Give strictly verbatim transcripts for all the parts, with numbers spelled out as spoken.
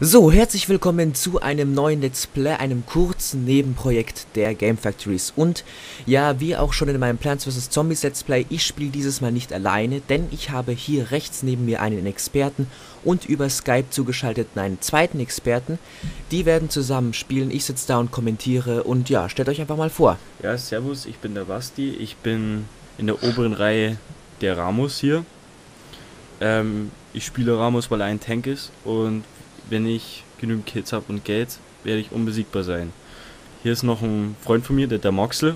So, herzlich willkommen zu einem neuen Let's Play, einem kurzen Nebenprojekt der Game Factories. Und ja, wie auch schon in meinem Plans versus. Zombies Let's Play, ich spiele dieses Mal nicht alleine, denn ich habe hier rechts neben mir einen Experten und über Skype zugeschaltet einen zweiten Experten. Die werden zusammen spielen, ich sitze da und kommentiere und ja, stellt euch einfach mal vor. Ja, servus, ich bin der Basti, ich bin in der oberen Reihe der Ramos hier. Ähm, ich spiele Ramos, weil er ein Tank ist und wenn ich genügend Kids habe und Geld, werde ich unbesiegbar sein. Hier ist noch ein Freund von mir, der Damoxel.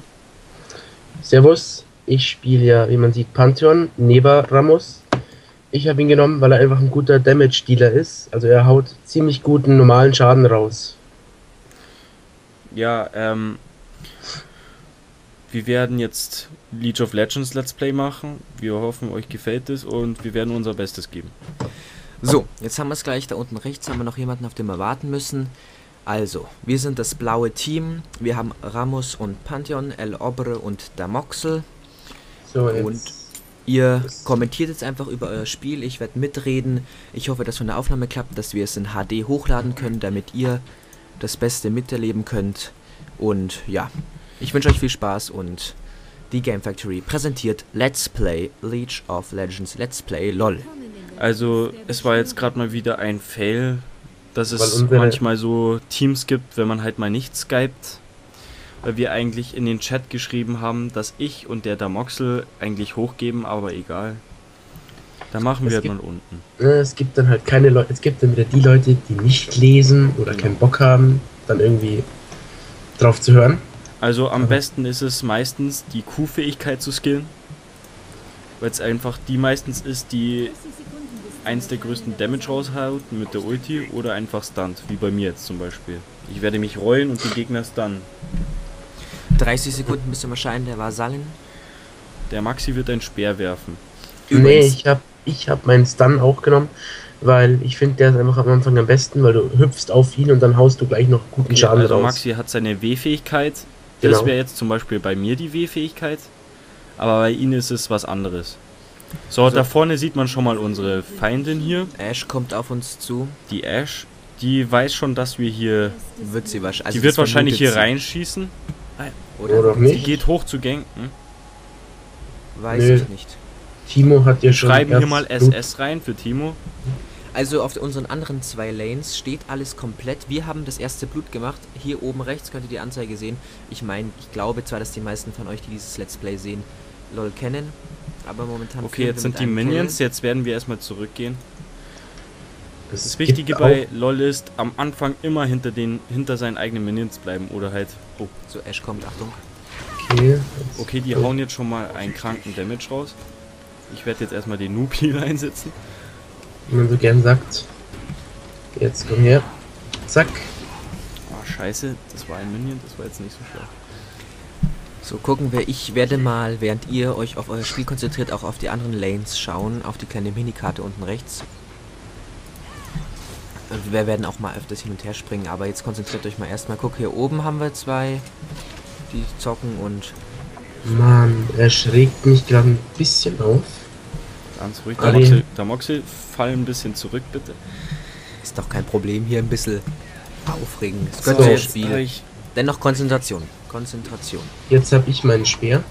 Servus, ich spiele ja, wie man sieht, Pantheon, neben Ramos. Ich habe ihn genommen, weil er einfach ein guter Damage-Dealer ist. Also er haut ziemlich guten, normalen Schaden raus. Ja, ähm... wir werden jetzt League of Legends Let's Play machen. Wir hoffen, euch gefällt es und wir werden unser Bestes geben. So, jetzt haben wir es gleich, da unten rechts haben wir noch jemanden, auf den wir warten müssen. Also, wir sind das blaue Team, wir haben Ramos und Pantheon, El Obre und Damoxel. So, jetzt und ihr kommentiert jetzt einfach über euer Spiel, ich werde mitreden. Ich hoffe, dass von der Aufnahme klappt, dass wir es in H D hochladen können, damit ihr das Beste miterleben könnt. Und ja, ich wünsche euch viel Spaß und die Game Factory präsentiert Let's Play, League of Legends Let's Play, lol. Also, es war jetzt gerade mal wieder ein Fail, dass es manchmal so Teams gibt, wenn man halt mal nicht skypt, weil wir eigentlich in den Chat geschrieben haben, dass ich und der Damoxel eigentlich hochgeben, aber egal. Da machen wir dann unten. Es gibt dann halt keine Leute, es gibt dann wieder die Leute, die nicht lesen oder keinen Bock haben, dann irgendwie drauf zu hören. Also am besten ist es meistens, die Q-Fähigkeit zu skillen, weil es einfach die meistens ist, die eins der größten Damage raushaut mit der Ulti oder einfach stunt, wie bei mir jetzt zum Beispiel. Ich werde mich rollen und die Gegner stunnen. dreißig Sekunden bis zum Erscheinen der Vasallen. Der Maxi wird ein Speer werfen. Übrigens, nee, ich habe ich hab meinen Stun auch genommen, weil ich finde, der ist einfach am Anfang am besten, weil du hüpfst auf ihn und dann haust du gleich noch guten Schaden raus. Also Maxi hat seine W-Fähigkeit, genau. Das wäre jetzt zum Beispiel bei mir die W-Fähigkeit, aber bei ihnen ist es was anderes. So, also, da vorne sieht man schon mal unsere Feindin hier. Ash kommt auf uns zu. Die Ash, die weiß schon, dass wir hier... Wird sie wahrscheinlich, also die wird wahrscheinlich hier reinschießen. Oder, Oder nicht. Sie geht hoch zu Ganken. Weiß Nö. ich nicht. Teemo hat ja schon... Wir schreiben hier mal S S rein für Teemo. Also auf unseren anderen zwei Lanes steht alles komplett. Wir haben das erste Blut gemacht. Hier oben rechts könnt ihr die Anzeige sehen. Ich meine, ich glaube zwar, dass die meisten von euch, die dieses Let's Play sehen, LOL kennen. Aber momentan okay, jetzt sind die Minions, Kill. Jetzt werden wir erstmal zurückgehen. Das, das Wichtige bei LOL ist, am Anfang immer hinter den hinter seinen eigenen Minions bleiben oder halt... Oh, so Ash kommt, Achtung. Okay, okay die gut. hauen jetzt schon mal einen kranken Damage raus. Ich werde jetzt erstmal den Noob hier einsetzen. Wie man so gern sagt. Jetzt komm her. Zack. Oh, scheiße, das war ein Minion, das war jetzt nicht so schlecht. So, gucken wir. Ich werde mal, während ihr euch auf euer Spiel konzentriert, auch auf die anderen Lanes schauen, auf die kleine Minikarte unten rechts. Und wir werden auch mal öfters hin und her springen, aber jetzt konzentriert euch mal erstmal. Guck, hier oben haben wir zwei, die zocken und... Mann, er schrägt mich gerade ein bisschen auf. Ganz ruhig, Damoxel, Damoxel, fall ein bisschen zurück, bitte. Ist doch kein Problem, hier ein bisschen aufregen. Das gehört so, zum Spiel. Dennoch Konzentration. Konzentration. Jetzt habe ich meinen Speer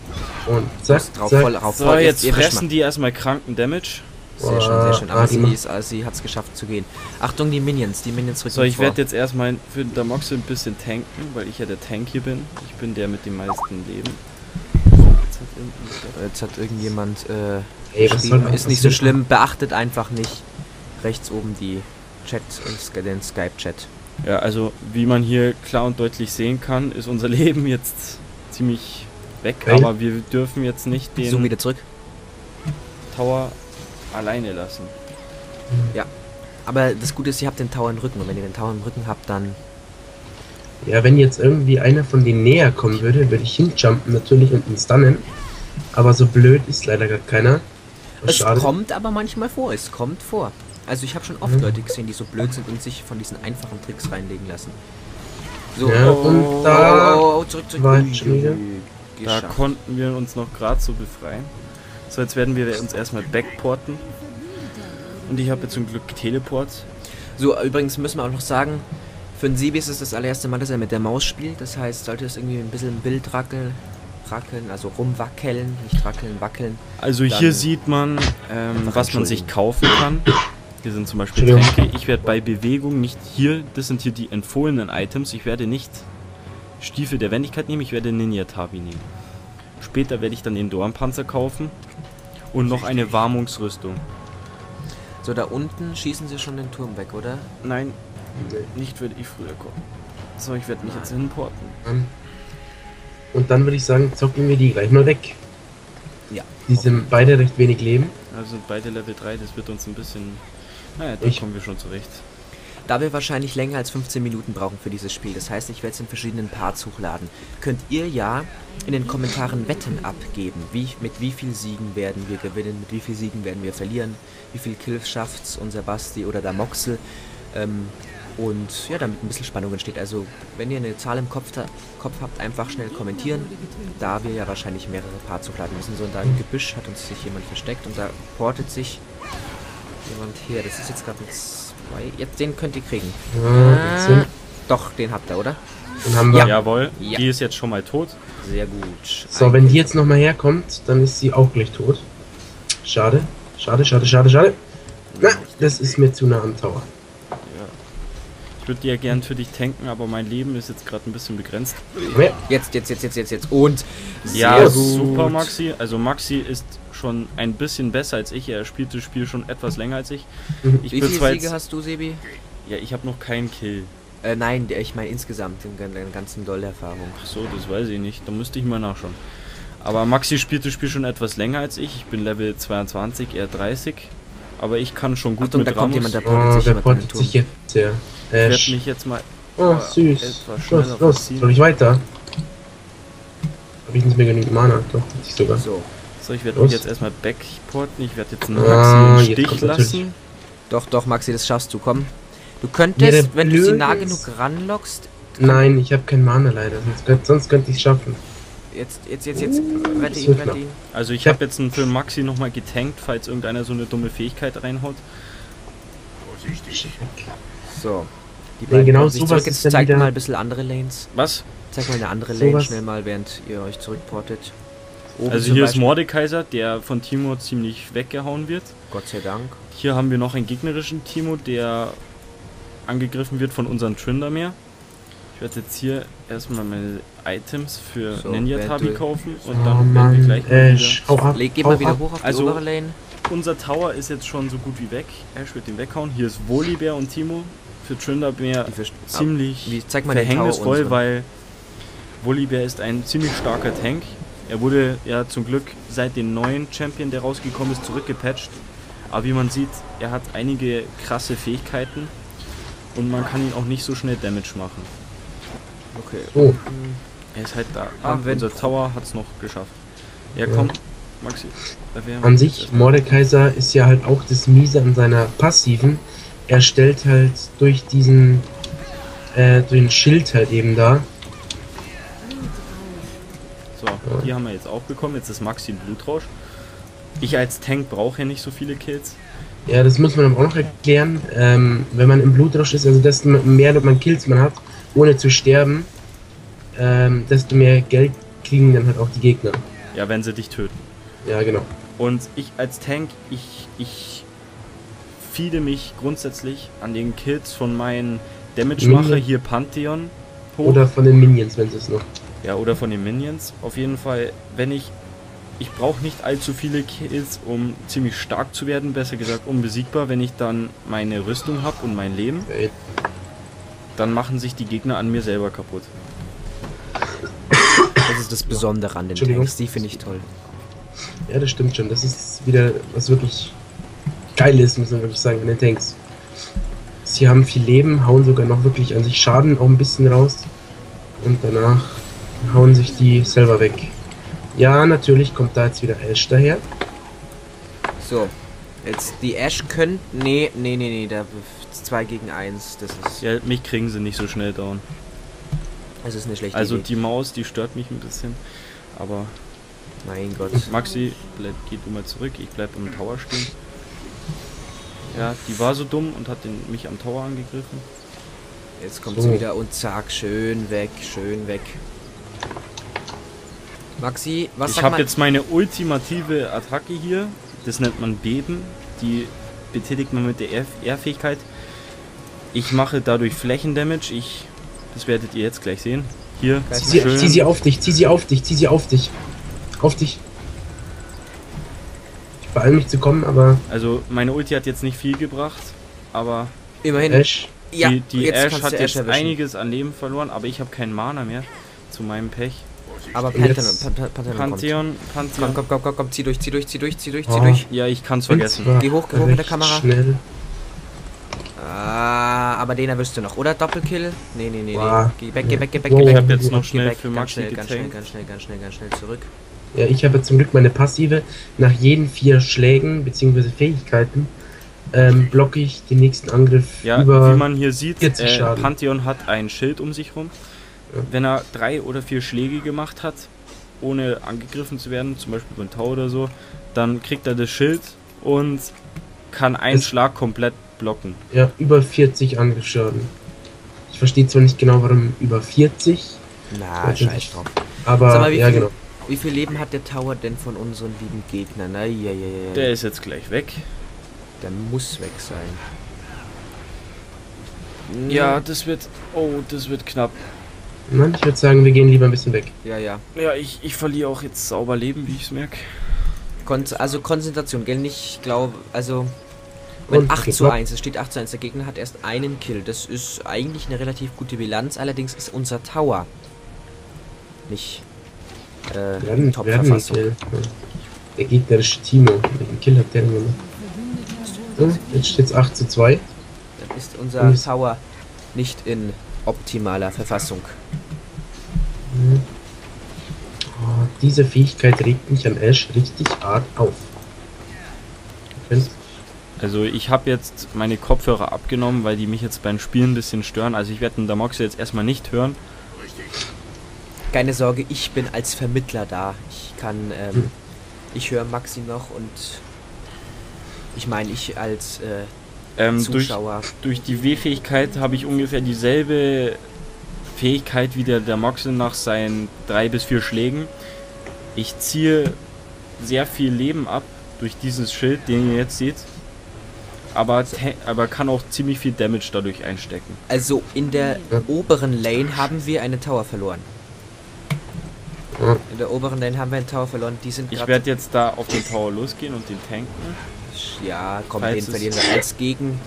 und zack, drauf, zack. Voll, drauf, so, voll. Jetzt, jetzt fressen die erstmal kranken Damage. Sehr oh, schön, sehr schön. Aber ah, sie, ist, also sie hat es geschafft zu gehen. Achtung, die Minions, die Minions rücken. So, ich werde jetzt erstmal für den Damoxel ein bisschen tanken, weil ich ja der Tank hier bin. Ich bin der mit dem meisten Leben. Jetzt hat, jetzt hat irgendjemand... Äh, Ey, was soll ist nicht so schlimm, beachtet einfach nicht rechts oben die Chat und den Skype-Chat. Ja, also wie man hier klar und deutlich sehen kann, ist unser Leben jetzt ziemlich weg, okay. Aber wir dürfen jetzt nicht den Zoom wieder zurück. Tower alleine lassen. Ja, aber das Gute ist, ihr habt den Tower im Rücken und wenn ihr den Tower im Rücken habt, dann... Ja, wenn jetzt irgendwie einer von denen näher kommen würde, würde ich hinjumpen natürlich und ihn stunnen, aber so blöd ist leider gar keiner. Es schade. Kommt aber manchmal vor, es kommt vor. Also ich habe schon oft mhm. Leute gesehen, die so blöd sind und sich von diesen einfachen Tricks reinlegen lassen. So, ja, oh, und da oh, oh, oh, zurück, zurück. War da konnten wir uns noch gerade so befreien. So, jetzt werden wir uns erstmal backporten. Und ich habe jetzt zum Glück Teleport. So, übrigens müssen wir auch noch sagen, für den Sebi ist es das allererste Mal, dass er mit der Maus spielt. Das heißt, sollte es irgendwie ein bisschen im Bild rackeln, rackeln, also rumwackeln, nicht rackeln, wackeln. Also hier sieht man, ähm, was man sich kaufen kann. Hier sind zum Beispiel Tränke. Ich werde bei Bewegung nicht hier, das sind hier die empfohlenen Items. Ich werde nicht Stiefel der Wendigkeit nehmen, ich werde Ninja Tabi nehmen. Später werde ich dann den Dornpanzer kaufen und noch eine Warmungsrüstung. So, da unten schießen sie schon den Turm weg, oder? Nein, nicht würde ich früher kommen. So, ich werde mich Nein. jetzt hinporten. Und dann würde ich sagen, zocken wir die gleich mal weg. Ja. Die sind beide recht wenig Leben. Also sind beide Level drei, das wird uns ein bisschen... Naja, da ich. kommen wir schon zurecht. Da wir wahrscheinlich länger als fünfzehn Minuten brauchen für dieses Spiel, das heißt, ich werde es in verschiedenen Parts hochladen, könnt ihr ja in den Kommentaren Wetten abgeben, wie, mit wie viel Siegen werden wir gewinnen, mit wie viel Siegen werden wir verlieren, wie viel Kills schafft's unser Basti oder Damoxel, ähm, und ja, damit ein bisschen Spannung entsteht. Also, wenn ihr eine Zahl im Kopf, Kopf habt, einfach schnell kommentieren, da wir ja wahrscheinlich mehrere Parts hochladen müssen. So, in einem Gebüsch hat uns sich jemand versteckt und da portet sich jemand her. Das ist jetzt gerade nichts. Jetzt den könnt ihr kriegen. Ja, doch, den habt ihr, oder? Den haben wir. Ja. Jawohl, ja. Die ist jetzt schon mal tot. Sehr gut. So, Ein wenn die jetzt nochmal herkommt, dann ist sie auch gleich tot. Schade, schade, schade, schade, schade. Na, das ist mir zu nah am Tower. Ja. Ich würde die ja gern für dich tanken, aber mein Leben ist jetzt gerade ein bisschen begrenzt. Ja. Jetzt, jetzt, jetzt, jetzt, jetzt, jetzt. Und ja, gut. Super Maxi. Also Maxi ist schon ein bisschen besser als ich. Er spielt das Spiel schon etwas länger als ich. ich Wie viele Siege hast du, Sebi? Ja, ich habe noch keinen Kill. Äh, nein, ich meine insgesamt, in der ganzen Doll-Erfahrung. Ach so, das weiß ich nicht. Da müsste ich mal nachschauen. Aber Maxi spielt das Spiel schon etwas länger als ich. Ich bin Level zweiundzwanzig, er dreißig. Aber ich kann schon gut Achtung, mit da Ramos. Kommt jemand, da oh, sich jemand sich jetzt, ja. äh, Ich werde mich jetzt mal... Oh, äh, süß. Los, los. Soll ich weiter? Habe ich nicht mehr genügend Mana? Doch, nicht sogar. So. So, ich werde mich jetzt erstmal backporten, ich werde jetzt einen Maxi im ah, Stich lassen. Doch, doch, Maxi, das schaffst du, komm. Du könntest, ja, wenn du sie nah genug ranlockst... Nein, ich habe kein Mana leider, sonst, sonst könnte ich es schaffen. Jetzt, jetzt, jetzt, jetzt, uh, rette ihn, rette ihn. Also ich ja. habe jetzt einen für Maxi nochmal getankt, falls irgendeiner so eine dumme Fähigkeit reinhaut. Vorsichtig. So. Die beiden ja, genau so was jetzt zeigt mal ein bisschen andere Lanes. Was? Zeig mal eine andere so Lane was? Schnell mal, während ihr euch zurückportet. Oben also hier Beispiel. Ist Mordekaiser, der von Teemo ziemlich weggehauen wird. Gott sei Dank. Hier haben wir noch einen gegnerischen Teemo, der angegriffen wird von unseren Tryndamere. Ich werde jetzt hier erstmal meine Items für so, Ninja Tabi kaufen und oh dann werden wir gleich äh, mal wieder... Leg, geh mal wieder hoch auf die also, obere Lane. Unser Tower ist jetzt schon so gut wie weg. Ash wird den weghauen. Hier ist Volibear und Teemo für Tryndamere ziemlich wie, zeig mal verhängnisvoll, den weil Volibear ist ein ziemlich starker Tank. Er wurde ja zum Glück seit dem neuen Champion, der rausgekommen ist, zurückgepatcht. Aber wie man sieht, er hat einige krasse Fähigkeiten und man kann ihn auch nicht so schnell Damage machen. Okay. Oh. Er ist halt da. Ah, unser Tower hat es noch geschafft. Ja, komm, Maxi. Da wären an sich, Mordekaiser ist ja halt auch das Miese an seiner Passiven. Er stellt halt durch diesen äh, durch den Schild halt eben da. So, die haben wir jetzt auch bekommen. Jetzt ist Maxi im Blutrausch. Ich als Tank brauche ja nicht so viele Kills. Ja, das muss man aber auch noch erklären. Ähm, wenn man im Blutrausch ist, also desto mehr man Kills man hat, ohne zu sterben, ähm, desto mehr Geld kriegen dann halt auch die Gegner. Ja, wenn sie dich töten. Ja, genau. Und ich als Tank, ich, ich feede mich grundsätzlich an den Kills von meinen Damage-Macher, hier Pantheon. Hoch. Oder von den Minions, wenn sie es noch... Ja, oder von den Minions. Auf jeden Fall, wenn ich... Ich brauche nicht allzu viele Kills, um ziemlich stark zu werden. Besser gesagt, unbesiegbar. Wenn ich dann meine Rüstung habe und mein Leben, dann machen sich die Gegner an mir selber kaputt. Das ist das Besondere an den Tanks. Die finde ich toll. Ja, das stimmt schon. Das ist wieder was wirklich Geiles, muss man wirklich sagen, an den Tanks. Sie haben viel Leben, hauen sogar noch wirklich an sich Schaden auch ein bisschen raus. Und danach... hauen sich die selber weg. Ja, natürlich kommt da jetzt wieder Ash daher. So, jetzt die Ash können... Nee, nee, nee, nee, da zwei gegen eins, das ist... Ja, mich kriegen sie nicht so schnell down. Das ist eine schlechte Also Idee. Die Maus, die stört mich ein bisschen, aber... Mein Gott. Maxi, bleib, geh du mal zurück, ich bleib am Tower stehen. Ja, die war so dumm und hat den, mich am Tower angegriffen. Jetzt kommt so. sie wieder und zack, schön weg, schön weg. Maxi, was sagt man? Ich habe jetzt meine ultimative Attacke hier. Das nennt man Beben. Die betätigt man mit der R-Fähigkeit. Ich mache dadurch Flächendamage. Ich, das werdet ihr jetzt gleich sehen. Hier, zieh sie, zieh sie auf dich, zieh sie auf dich, zieh sie auf dich. Auf dich. Ich beeile mich zu kommen, aber... Also, meine Ulti hat jetzt nicht viel gebracht, aber... Immerhin. Ash. Die, ja, die jetzt Ash hat jetzt Ash einiges an Leben verloren, aber ich habe keinen Mana mehr. Zu meinem Pech. Aber Pantheon, Pantheon, Pantheon, Pantheon, Pantheon. Komm, komm, komm, komm, komm, zieh durch, zieh durch, zieh durch, zieh durch, zieh oh. durch. Ja, ich kann's vergessen. Geh hoch, geh hoch mit der Kamera. Schnell. Ah, aber den erwischst du noch, oder? Doppelkill? Nee, nee, nee, wow. nee. Geh weg, geh weg, geh weg, geh weg. Ich hab jetzt noch schnell für Maxi getankt. Ganz schnell, ganz schnell, ganz schnell, ganz schnell zurück. Ja, ich habe zum Glück meine Passive. Nach jeden vier Schlägen, beziehungsweise Fähigkeiten, ähm, blocke ich den nächsten Angriff ja, über wie man hier sieht, äh, Pantheon hat ein Schild um sich rum. Wenn er drei oder vier Schläge gemacht hat, ohne angegriffen zu werden, zum Beispiel beim Tau oder so, dann kriegt er das Schild und kann einen das Schlag komplett blocken. Ja, über vierzig Angriffsschaden. Ich verstehe zwar nicht genau, warum über vierzig. Na, scheiß drauf. Aber, Sag mal, wie, ja, viel, genau. wie viel Leben hat der Tower denn von unseren lieben Gegnern? Na, ja, ja, ja. Der ist jetzt gleich weg. Der muss weg sein. Ja, das wird... Oh, das wird knapp. Nein, ich würde sagen, wir gehen lieber ein bisschen weg. Ja, ja. Ja, ich, ich verliere auch jetzt sauber Leben, wie ich es merke. Kon also Konzentration, gell? Nicht, glaube, also... Mit acht zu eins, es steht acht zu eins, der Gegner hat erst einen Kill. Das ist eigentlich eine relativ gute Bilanz, allerdings ist unser Tower nicht äh, in Top-Verfassung. Der gegnerische Teemo, welchen Kill hat der denn gemacht? So, jetzt steht es acht zu zwei. Dann ist unser Tower nicht in optimaler Verfassung. Oh, diese Fähigkeit regt mich an Ash richtig hart auf. Also ich habe jetzt meine Kopfhörer abgenommen, weil die mich jetzt beim Spielen ein bisschen stören. Also ich werde den Damoxel jetzt erstmal nicht hören. Keine Sorge, ich bin als Vermittler da. Ich kann, ähm, hm. ich höre Maxi noch und ich meine, ich als äh, Ähm, durch, durch die W-Fähigkeit habe ich ungefähr dieselbe Fähigkeit wie der Damoxel nach seinen drei bis vier Schlägen. Ich ziehe sehr viel Leben ab durch dieses Schild, den ihr jetzt seht, aber, aber kann auch ziemlich viel Damage dadurch einstecken. Also in der oberen Lane haben wir eine Tower verloren. In der oberen Lane haben wir einen Tower verloren. Die sind ich werde jetzt da auf den Tower losgehen und den tanken. Ja, komm, den verlieren wir als Gegenzug,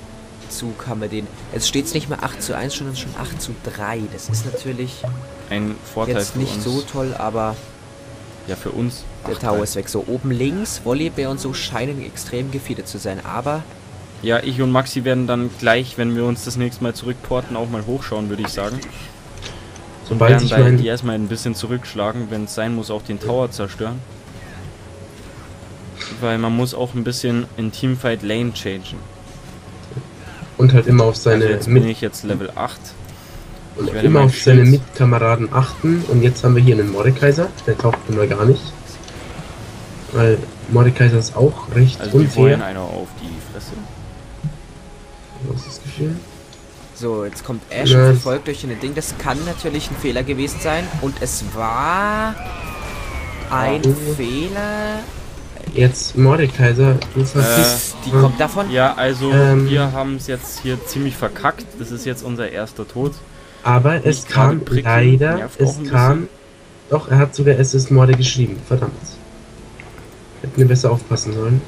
haben wir den. Jetzt steht es nicht mehr acht zu eins, sondern schon acht zu drei. Das ist natürlich ein Vorteil jetzt nicht für uns. So toll, aber... Ja, für uns. Der Tower ist weg. So, oben links, Volibear und so scheinen extrem gefeedet zu sein, aber... Ja, ich und Maxi werden dann gleich, wenn wir uns das nächste Mal zurückporten, auch mal hochschauen, würde ich sagen. Und werden ich mein... die erstmal ein bisschen zurückschlagen, wenn es sein muss, auch den Tower zerstören. Weil man muss auch ein bisschen in Teamfight Lane changen. Und halt immer auf seine... Also jetzt bin ich jetzt Level acht. Und immer auf seine Mitkameraden achten. Und jetzt haben wir hier einen Mordekaiser. Der taucht immer gar nicht. Weil Mordekaiser ist auch recht unfair. Also die wollen einer auf die Fresse. Was ist geschehen? So, jetzt kommt Ash und verfolgt durch ein Ding. Das kann natürlich ein Fehler gewesen sein. Und es war... Ein Fehler... Jetzt Mordekaiser, du verstehst, äh, die kommt davon? Ja, also ähm, wir haben es jetzt hier ziemlich verkackt. Das ist jetzt unser erster Tod. Aber Nicht es kam Pricken, leider, es kam, bisschen. doch, er hat sogar S S Morde geschrieben, verdammt. Hätten wir besser aufpassen sollen.